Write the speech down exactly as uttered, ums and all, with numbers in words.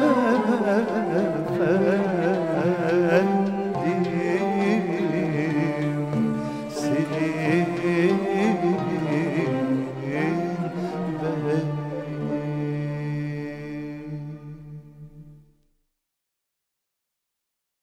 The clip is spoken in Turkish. sen